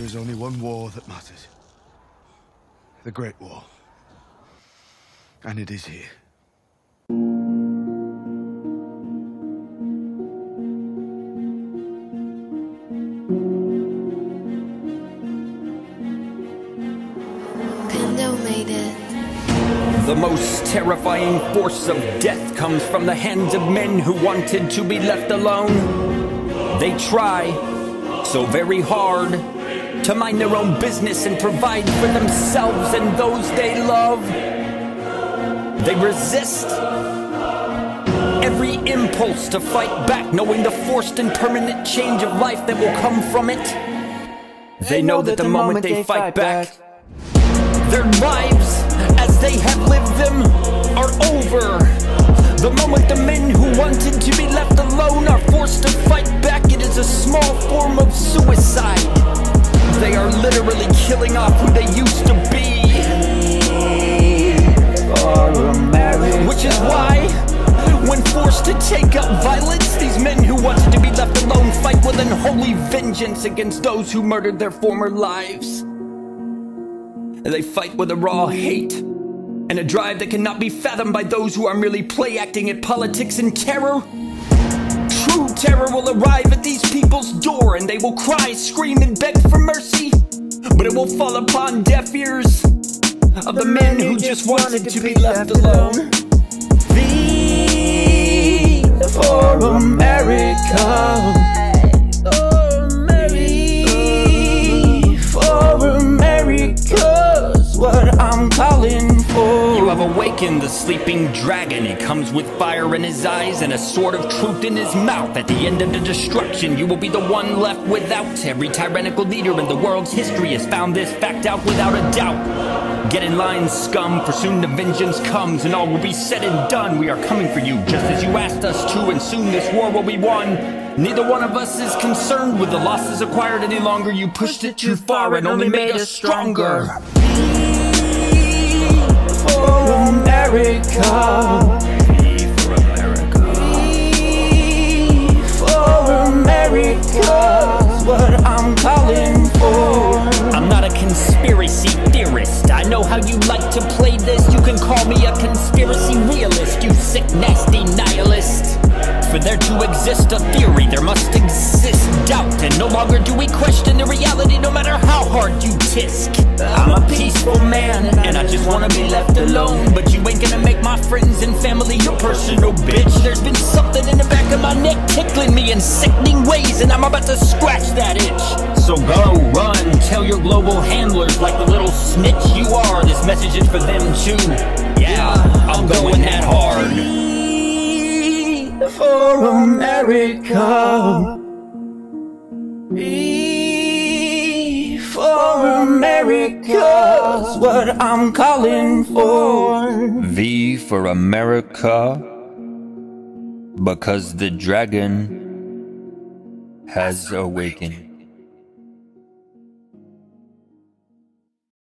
There is only one war that matters. The Great War. And it is here. Pendo made it. The most terrifying force of death comes from the hands of men who wanted to be left alone. They try so very hard to mind their own business and provide for themselves and those they love. They resist every impulse to fight back, knowing the forced and permanent change of life that will come from it. They know that the moment they fight back, their lives as they have lived them are over. The moment the men who wanted to be left alone are forced to fight back, it is a small form of suicide. They are literally killing off who they used to be. Which is why, when forced to take up violence, these men who wanted to be left alone fight with unholy vengeance against those who murdered their former lives. They fight with a raw hate and a drive that cannot be fathomed by those who are merely play-acting at politics and terror. True terror will arrive at these people's door, and they will cry, scream, and beg for mercy, but it will fall upon deaf ears of the men who just wanted to be left alone. V for America. V for America's what I'm calling for. You have awakened the sleeping dragon. He comes with fire in his eyes and a sword of truth in his mouth. At the end of the destruction, you will be the one left without. Every tyrannical leader in the world's history has found this fact out without a doubt. Get in line, scum, for soon the vengeance comes, and all will be said and done. We are coming for you, just as you asked us to, and soon this war will be won. Neither one of us is concerned with the losses acquired any longer. You pushed it too far and only made us stronger. V for America. V for America. V for America's what I'm calling for. I'm not a conspiracy theorist. I know how you like to play this. You can call me a conspiracy realist, you sick, nasty nihilist. For there to exist a theory, there must exist doubt, and no longer do we question the reality, no matter how hard you tisk. I'm a peaceful man, and I just wanna be left alone. But you ain't gonna make my friends and family your personal bitch. There's been something in the back of my neck tickling me in sickening ways, and I'm about to scratch that itch. So go, run, tell your global handlers like the little snitch you are, this message is for them too. Yeah, I'm going that hard. V for America. V for America's what I'm calling for. V for America, because the dragon has awakened.